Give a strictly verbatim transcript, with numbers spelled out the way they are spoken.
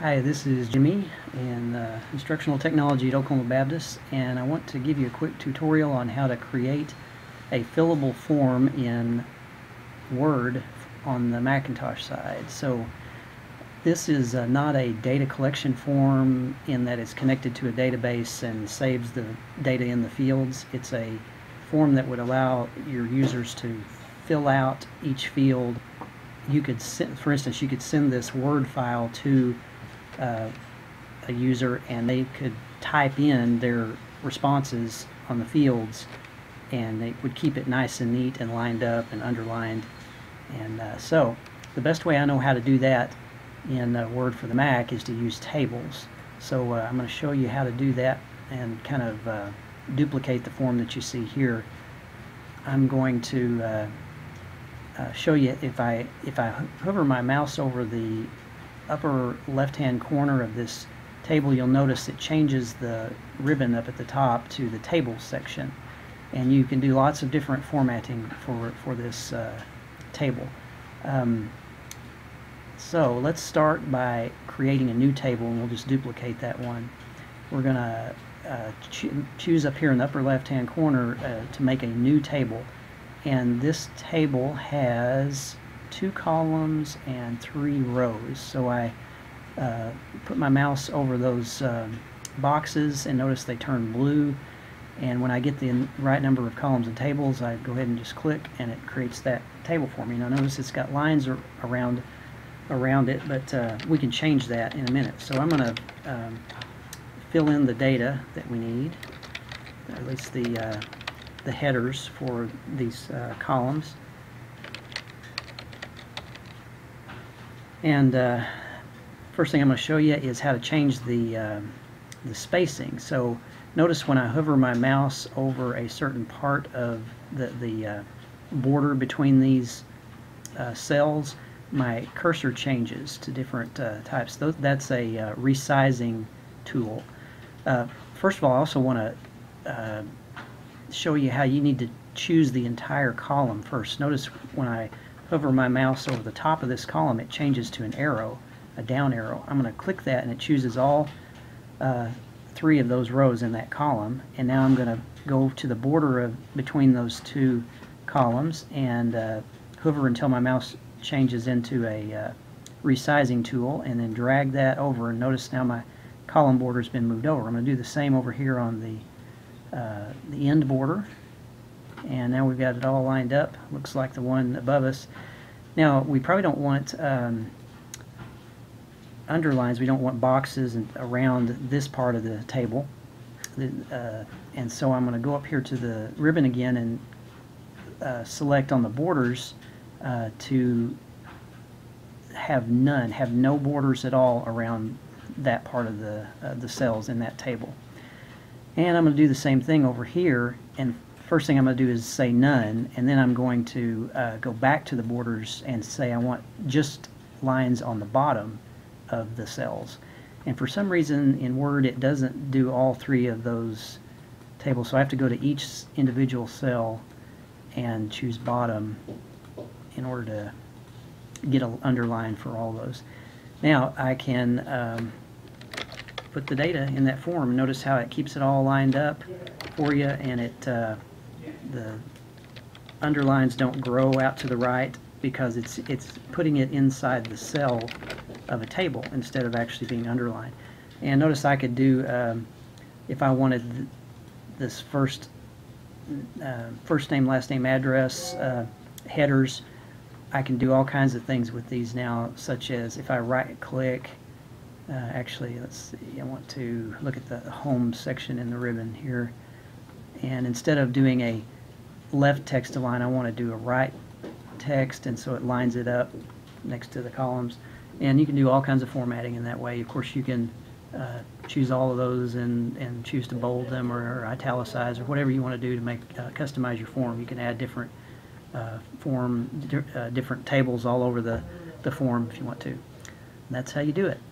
Hi, this is Jimmy in uh, Instructional Technology at Oklahoma Baptist, and I want to give you a quick tutorial on how to create a fillable form in Word on the Macintosh side. So this is uh, not a data collection form in that it's connected to a database and saves the data in the fields. It's a form that would allow your users to fill out each field. You could send, for instance, you could send this Word file to Uh, a user, and they could type in their responses on the fields, and they would keep it nice and neat and lined up and underlined. And uh, so the best way I know how to do that in uh, Word for the Mac is to use tables. So uh, I'm going to show you how to do that and kind of uh, duplicate the form that you see here. I'm going to uh, uh, show you if I if I hover my mouse over the upper left-hand corner of this table, you'll notice it changes the ribbon up at the top to the tables section, and you can do lots of different formatting for for this uh, table. Um, so let's start by creating a new table, and we'll just duplicate that one. We're gonna uh, cho choose up here in the upper left-hand corner uh, to make a new table, and this table has two columns and three rows. So I uh, put my mouse over those uh, boxes, and notice they turn blue, and when I get the right number of columns and tables, I go ahead and just click, and it creates that table for me. Now notice it's got lines around around it, but uh, we can change that in a minute. So I'm going to um, fill in the data that we need, at least the, uh, the headers for these uh, columns. And uh, first thing I'm going to show you is how to change the, uh, the spacing. So notice when I hover my mouse over a certain part of the, the uh, border between these uh, cells, my cursor changes to different uh, types. That's a uh, resizing tool. Uh, first of all, I also want to uh, show you how you need to choose the entire column first. Notice when I hover my mouse over the top of this column, it changes to an arrow, a down arrow. I'm going to click that, and it chooses all uh, three of those rows in that column. And now I'm going to go to the border of between those two columns and uh, hover until my mouse changes into a uh, resizing tool, and then drag that over. And notice now my column border has been moved over. I'm going to do the same over here on the, uh, the end border. And now we've got it all lined up. Looks like the one above us. Now we probably don't want um, underlines. We don't want boxes and around this part of the table. The, uh, and so I'm going to go up here to the ribbon again and uh, select on the borders uh, to have none, have no borders at all around that part of the uh, the cells in that table. And I'm going to do the same thing over here. And first thing I'm going to do is say none, and then I'm going to uh, go back to the borders and say I want just lines on the bottom of the cells. And for some reason in Word it doesn't do all three of those tables, so I have to go to each individual cell and choose bottom in order to get an underline for all those. Now I can um, put the data in that form. Notice how it keeps it all lined up for you, and it uh, the underlines don't grow out to the right because it's it's putting it inside the cell of a table instead of actually being underlined. And notice I could do um, if I wanted th this first uh, first name, last name, address, uh, headers. I can do all kinds of things with these now, such as if I right click. Uh, actually, let's see. I want to look at the home section in the ribbon here. And instead of doing a left text align, I want to do a right text, and so it lines it up next to the columns. And you can do all kinds of formatting in that way. Of course, you can uh, choose all of those and, and choose to bold them or, or italicize or whatever you want to do to make uh, customize your form. You can add different uh, form, di uh, different tables all over the, the form if you want to. And that's how you do it.